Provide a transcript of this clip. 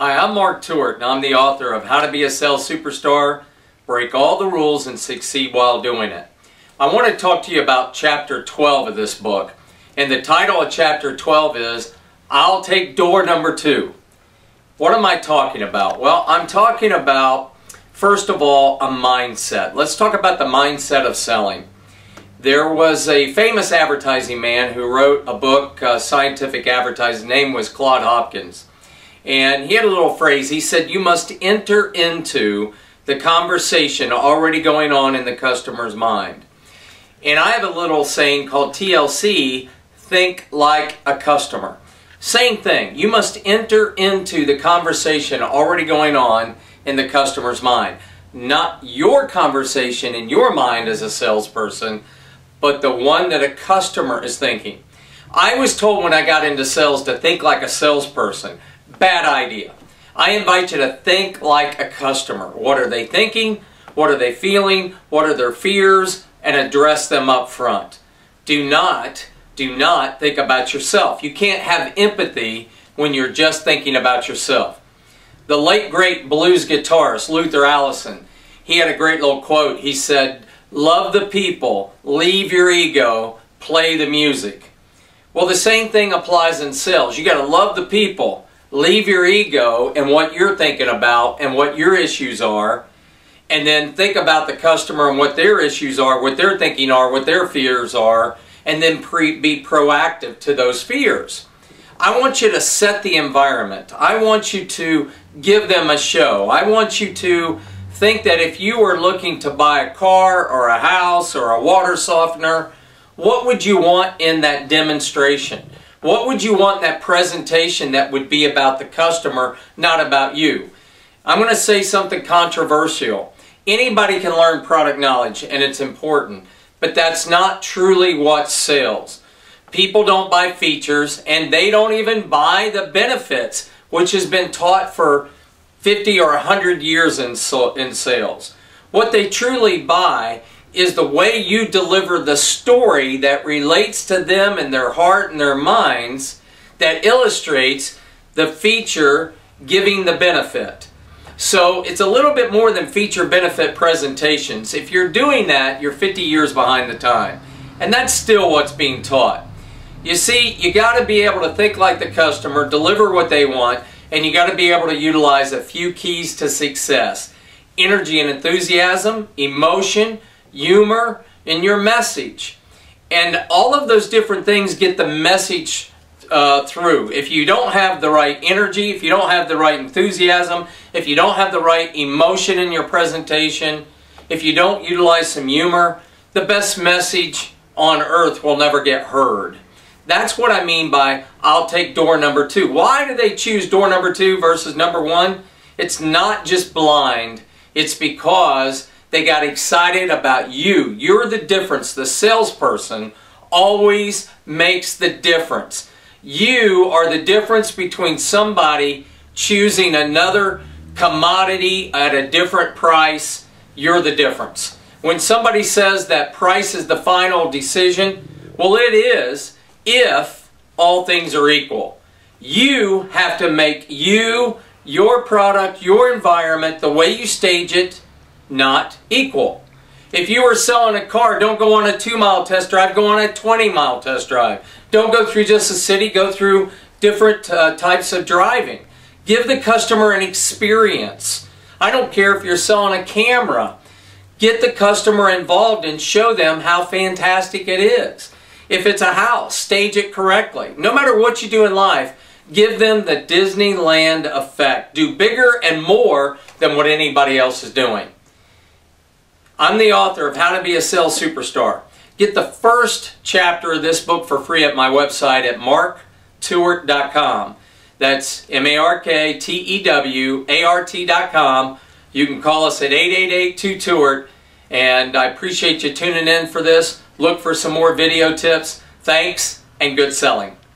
Hi, I'm Mark Tewart, and I'm the author of How to Be a Sales Superstar, Break All the Rules, and Succeed While Doing It. I want to talk to you about Chapter 12 of this book, and the title of Chapter 12 is, I'll Take Door Number 2. What am I talking about? Well, I'm talking about, first of all, a mindset. Let's talk about the mindset of selling. There was a famous advertising man who wrote a book, Scientific Advertising. His name was Claude Hopkins. And he had a little phrase. He said, you must enter into the conversation already going on in the customer's mind. And I have a little saying called TLC, think like a customer. Same thing. You must enter into the conversation already going on in the customer's mind. Not your conversation in your mind as a salesperson, but the one that a customer is thinking. I was told when I got into sales to think like a salesperson. Bad idea. I invite you to think like a customer. What are they thinking? What are they feeling? What are their fears? And address them up front. Do not think about yourself. You can't have empathy when you're just thinking about yourself. The late great blues guitarist Luther Allison, he had a great little quote. He said, love the people, leave your ego, play the music. Well, the same thing applies in sales. You got to love the people, leave your ego and what you're thinking about and what your issues are, and then think about the customer and what their issues are, what they're thinking are, what their fears are, and then be proactive to those fears. I want you to set the environment. I want you to give them a show. I want you to think that if you were looking to buy a car or a house or a water softener, what would you want in that demonstration? What would you want in that presentation that would be about the customer, not about you? I'm going to say something controversial. Anybody can learn product knowledge, and it's important, but that's not truly what sells. People don't buy features, and they don't even buy the benefits, which has been taught for 50 or 100 years in sales. What they truly buy is the way you deliver the story that relates to them and their heart and their minds, that illustrates the feature giving the benefit. So it's a little bit more than feature benefit presentations. If you're doing that, you're 50 years behind the time. And that's still what's being taught. You see, you got to be able to think like the customer, deliver what they want, and you got to be able to utilize a few keys to success. Energy and enthusiasm, emotion, humor, and your message. And all of those different things get the message through. If you don't have the right energy, if you don't have the right enthusiasm, if you don't have the right emotion in your presentation, if you don't utilize some humor, the best message on earth will never get heard. That's what I mean by I'll take door number 2. Why do they choose door number 2 versus number 1? It's not just blind. It's because they got excited about you. You're the difference. The salesperson always makes the difference. You are the difference between somebody choosing another commodity at a different price. You're the difference. When somebody says that price is the final decision, well, it is if all things are equal. You have to make you, your product, your environment, the way you stage it, not equal. If you were selling a car, don't go on a 2-mile test drive, go on a 20-mile test drive. Don't go through just a city, go through different types of driving. Give the customer an experience. I don't care if you're selling a camera. Get the customer involved and show them how fantastic it is. If it's a house, stage it correctly. No matter what you do in life, give them the Disneyland effect. Do bigger and more than what anybody else is doing. I'm the author of How to Be a Sales Superstar. Get the first chapter of this book for free at my website at marktewart.com. That's marktewart.com. You can call us at 888-2-TEWART, and I appreciate you tuning in for this. Look for some more video tips. Thanks, and good selling.